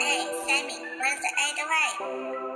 Hey, Sammy, where's the 808?